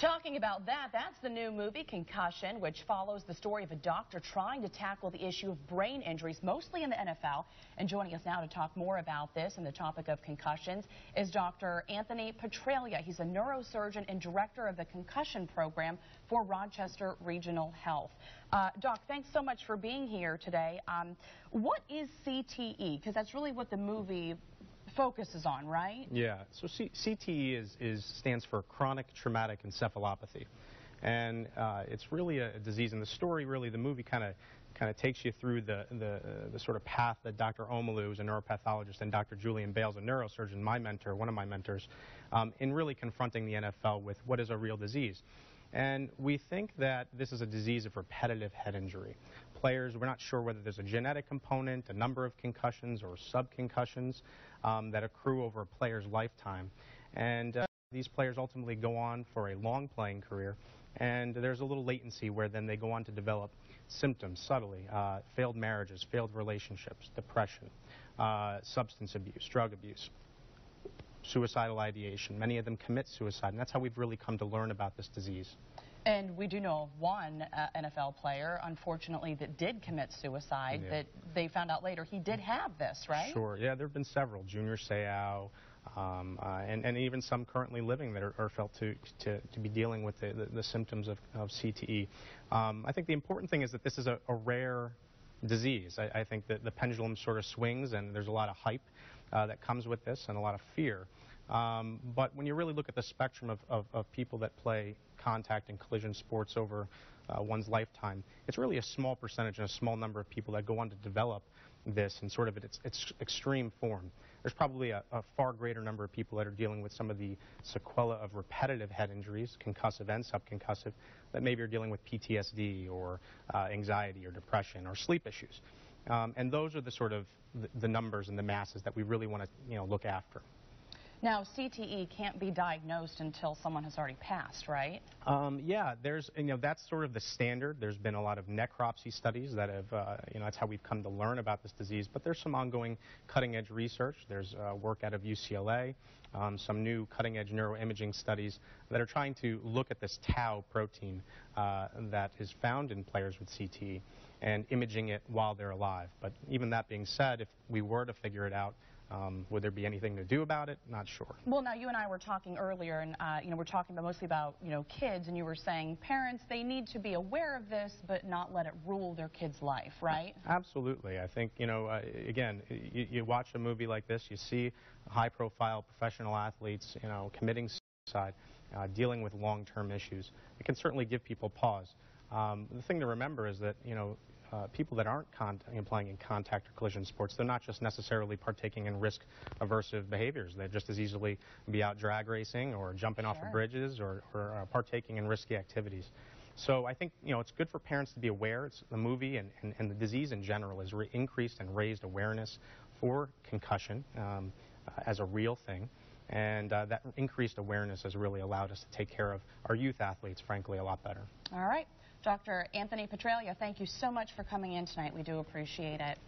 Talking about that, that's the new movie, Concussion, which follows the story of a doctor trying to tackle the issue of brain injuries, mostly in the NFL. And joining us now to talk more about this and the topic of concussions is Dr. Anthony Petraglia. He's a neurosurgeon and director of the concussion program for Rochester Regional Health. Doc, thanks so much for being here today. What is CTE? Because that's really what the movie focuses on, right? Yeah, so CTE stands for chronic traumatic encephalopathy, and it's really a disease. And the story, really, the movie kind of takes you through the sort of path that Dr. Omalu, who's a neuropathologist, and Dr. Julian Bales, a neurosurgeon, my mentor, one of my mentors, in really confronting the NFL with what is a real disease. And we think that this is a disease of repetitive head injury. Players, we're not sure whether there's a genetic component, a number of concussions or subconcussions that accrue over a player's lifetime. And these players ultimately go on for a long playing career, and there's a little latency where then they go on to develop symptoms subtly, failed marriages, failed relationships, depression, substance abuse, drug abuse, suicidal ideation. Many of them commit suicide, and that's how we've really come to learn about this disease. And we do know of one NFL player, unfortunately, that did commit suicide, yeah, that they found out later he did have this, right? Sure, yeah, there have been several, Junior Seau, and even some currently living that are felt to be dealing with the symptoms of CTE. I think the important thing is that this is a rare disease. I think that the pendulum sort of swings, and there's a lot of hype that comes with this and a lot of fear. But when you really look at the spectrum of people that play contact and collision sports over one's lifetime, it's really a small percentage and a small number of people that go on to develop this in sort of its extreme form. There's probably a far greater number of people that are dealing with some of the sequelae of repetitive head injuries, concussive and subconcussive, that maybe are dealing with PTSD or anxiety or depression or sleep issues. And those are the sort of the numbers and the masses that we really want to, you know, look after. Now, CTE can't be diagnosed until someone has already passed, right? Yeah, there's, you know, that's sort of the standard. There's been a lot of necropsy studies that have, you know, that's how we've come to learn about this disease. But there's some ongoing cutting-edge research. There's work out of UCLA, some new cutting-edge neuroimaging studies that are trying to look at this tau protein that is found in players with CTE and imaging it while they're alive. But even that being said, if we were to figure it out, would there be anything to do about it? Not sure. Well, now, you and I were talking earlier, and you know, we're talking about mostly about, you know, kids, and you were saying parents, they need to be aware of this but not let it rule their kid's life, right? Absolutely. I think, you know, again, you watch a movie like this, you see high-profile professional athletes, you know, committing suicide, dealing with long-term issues. It can certainly give people pause. The thing to remember is that, you know, people that aren't playing in contact or collision sports, they're not just necessarily partaking in risk-aversive behaviors. They'd just as easily be out drag racing or jumping off of bridges or partaking in risky activities. So I think, you know, it's good for parents to be aware. It's the movie and the disease in general has increased and raised awareness for concussion as a real thing. And that increased awareness has really allowed us to take care of our youth athletes, frankly, a lot better. All right. Dr. Anthony Petraglia, thank you so much for coming in tonight. We do appreciate it.